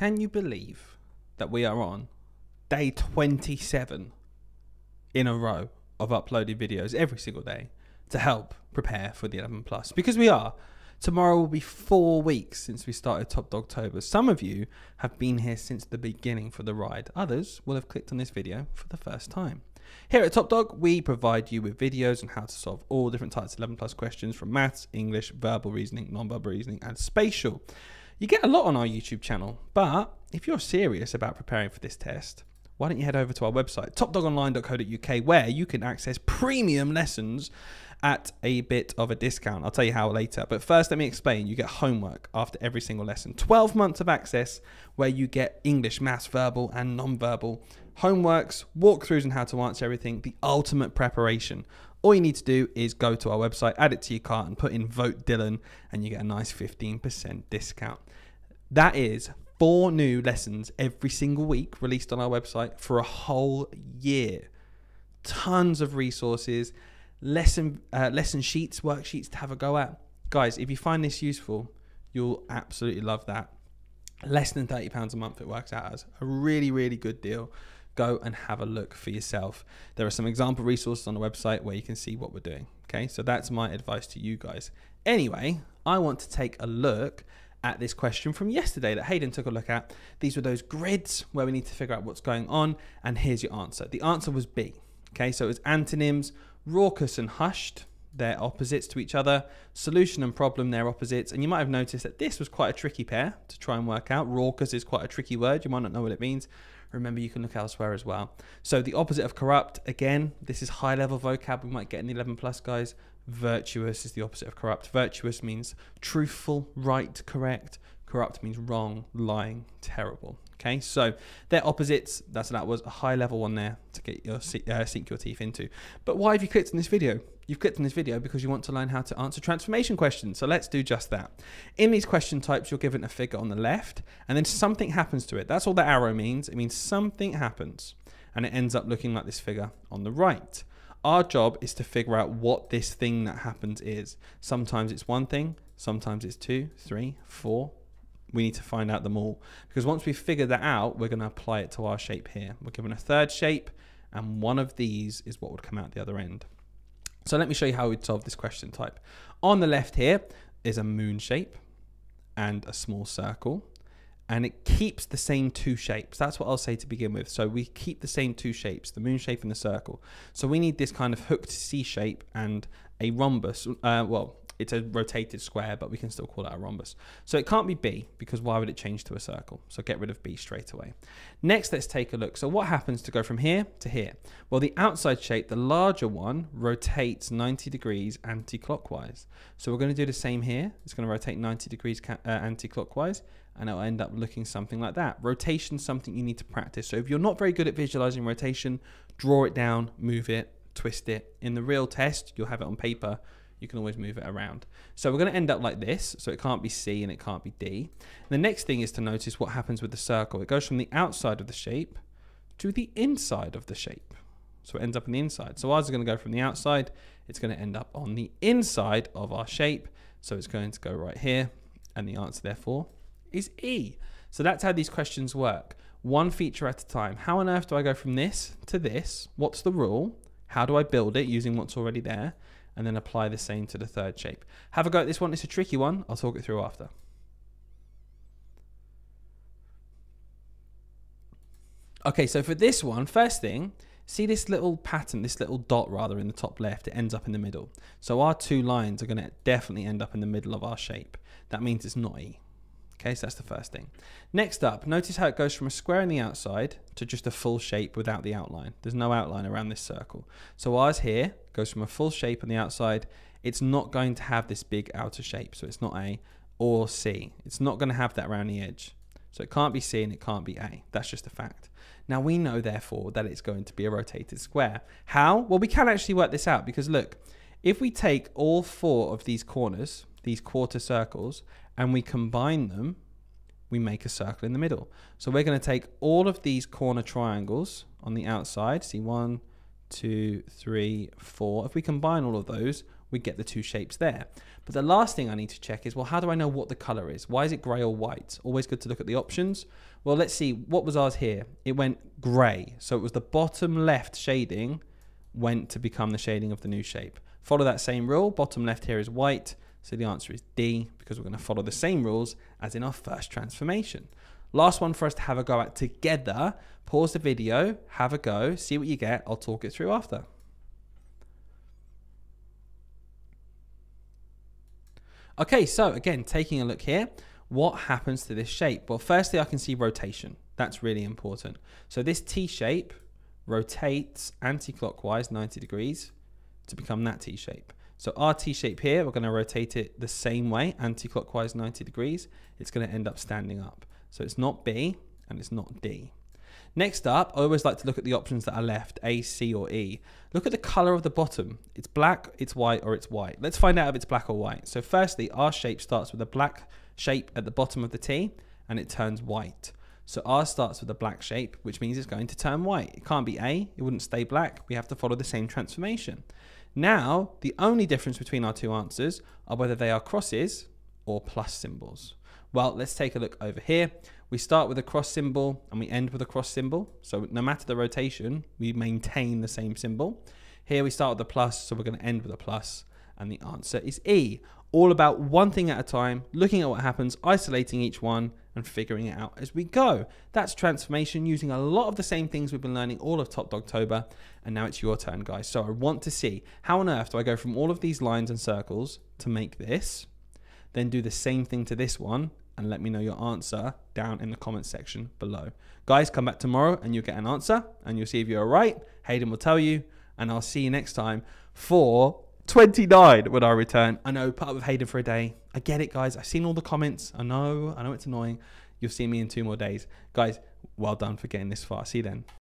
Can you believe that we are on day 27 in a row of uploaded videos every single day to help prepare for the 11 plus? Because we are. Tomorrow will be 4 weeks since we started Top Dogtober. Some of you have been here since the beginning for the ride. Others will have clicked on this video for the first time. Here at Top Dog, we provide you with videos on how to solve all different types of 11 plus questions from maths, English, verbal reasoning, non-verbal reasoning, and spatial. You get a lot on our YouTube channel, but if you're serious about preparing for this test, why don't you head over to our website, topdogonline.co.uk, where you can access premium lessons at a bit of a discount. I'll tell you how later. But first, let me explain. You get homework after every single lesson. 12 months of access where you get English, maths, verbal and non-verbal homeworks, walkthroughs on how to answer everything, the ultimate preparation. All you need to do is go to our website, add it to your cart and put in Vote Dylan and you get a nice 15% discount. That is 4 new lessons every single week released on our website for a whole year. Tons of resources, lesson sheets, worksheets to have a go at. Guys, if you find this useful, you'll absolutely love that. Less than £30 a month it works out as. A really, really good deal. Go and have a look for yourself. There are some example resources on the website where you can see what we're doing. Okay, so that's my advice to you guys. Anyway, I want to take a look at this question from yesterday that Hayden took a look at. These were those grids where we need to figure out what's going on, and here's your answer. The answer was B. Okay, so it was antonyms, raucous and hushed, they're opposites to each other, solution and problem, they're opposites, and you might have noticed that this was quite a tricky pair to try and work out. Raucous is quite a tricky word, you might not know what it means. Remember, you can look elsewhere as well. So the opposite of corrupt, again, this is high level vocab we might get in the 11 plus, guys. Virtuous is the opposite of corrupt. Virtuous means truthful, right, correct. Corrupt means wrong, lying, terrible. Okay, so they're opposites. That was a high level one there to get your sink your teeth into. But why have you clicked on this video? You've clicked on this video because you want to learn how to answer transformation questions. So let's do just that. In these question types, you're given a figure on the left and then something happens to it. That's all the arrow means. It means something happens and it ends up looking like this figure on the right. Our job is to figure out what this thing that happens is. Sometimes it's one thing, sometimes it's 2, 3, 4. We need to find out them all, because once we figure that out, we're going to apply it to our shape here. We're given a third shape and one of these is what would come out the other end. So let me show you how we'd solve this question type. On the left here is a moon shape and a small circle, and it keeps the same 2 shapes. That's what I'll say to begin with. So we keep the same 2 shapes, the moon shape and the circle. So we need this kind of hooked C shape and a rhombus. Well, it's a rotated square, but we can still call it a rhombus. So it can't be B, because why would it change to a circle? So get rid of B straight away. Next, let's take a look. So what happens to go from here to here? Well, the outside shape, the larger one, rotates 90 degrees anti-clockwise. So we're going to do the same here. It's going to rotate 90 degrees anti-clockwise, and it'll end up looking something like that. Rotation's something you need to practice. So if you're not very good at visualizing rotation, draw it down, move it, twist it. In the real test, you'll have it on paper. You can always move it around. So we're going to end up like this. So it can't be C and it can't be D. And the next thing is to notice what happens with the circle. It goes from the outside of the shape to the inside of the shape. So it ends up on the inside. So ours is going to go from the outside. It's going to end up on the inside of our shape. So it's going to go right here. And the answer, therefore, is E. So that's how these questions work. One feature at a time. How on earth do I go from this to this? What's the rule? How do I build it using what's already there? And then apply the same to the third shape. Have a go at this one. It's a tricky one. I'll talk it through after. Okay, so for this one, first thing, see this little pattern, this little dot rather in the top left, it ends up in the middle. So our 2 lines are going to definitely end up in the middle of our shape. That means it's not E. Okay, so that's the first thing. Next up, notice how it goes from a square on the outside to just a full shape without the outline. There's no outline around this circle. So ours here goes from a full shape on the outside. It's not going to have this big outer shape, so it's not A or C. It's not going to have that round the edge. So it can't be C and it can't be A. That's just a fact. Now we know, therefore, that it's going to be a rotated square. How? Well, we can actually work this out because, look, if we take all 4 of these corners, these quarter circles, and we combine them, we make a circle in the middle. So we're going to take all of these corner triangles on the outside. See, 1, 2, 3, 4. If we combine all of those, we get the two shapes there. But the last thing I need to check is, well, how do I know what the color is? Why is it gray or white? Always good to look at the options. Well, let's see, what was ours here? It went gray. So it was the bottom left shading went to become the shading of the new shape. Follow that same rule, bottom left here is white. So the answer is D, because we're gonna follow the same rules as in our first transformation. Last one for us to have a go at together. Pause the video, have a go, see what you get. I'll talk it through after. Okay, so again, taking a look here, what happens to this shape? Well, firstly, I can see rotation. That's really important. So this T shape rotates anti-clockwise 90 degrees to become that T shape. So our T shape here, we're gonna rotate it the same way, anti-clockwise 90 degrees. It's gonna end up standing up. So it's not B and it's not D. Next up, I always like to look at the options that are left, A, C, or E. Look at the color of the bottom. It's black, it's white, or it's white. Let's find out if it's black or white. So firstly, our shape starts with a black shape at the bottom of the T and it turns white. So R starts with a black shape, which means it's going to turn white. It can't be A, it wouldn't stay black. We have to follow the same transformation. Now, the only difference between our two answers are whether they are crosses or plus symbols. Well, let's take a look over here. We start with a cross symbol and we end with a cross symbol. So no matter the rotation, we maintain the same symbol. Here we start with a plus, so we're going to end with a plus. And the answer is E. All about one thing at a time, looking at what happens, isolating each one and figuring it out as we go. That's transformation, using a lot of the same things we've been learning all of Top Dogtober. And now it's your turn, guys. So I want to see, how on earth do I go from all of these lines and circles to make this, then do the same thing to this one, and let me know your answer down in the comments section below. Guys, come back tomorrow and you'll get an answer and you'll see if you're right. Hayden will tell you, and I'll see you next time for 29 when I return. I know, put up with Hayden for a day. I get it, guys. I've seen all the comments. I know it's annoying. You'll see me in 2 more days. Guys, well done for getting this far. See you then.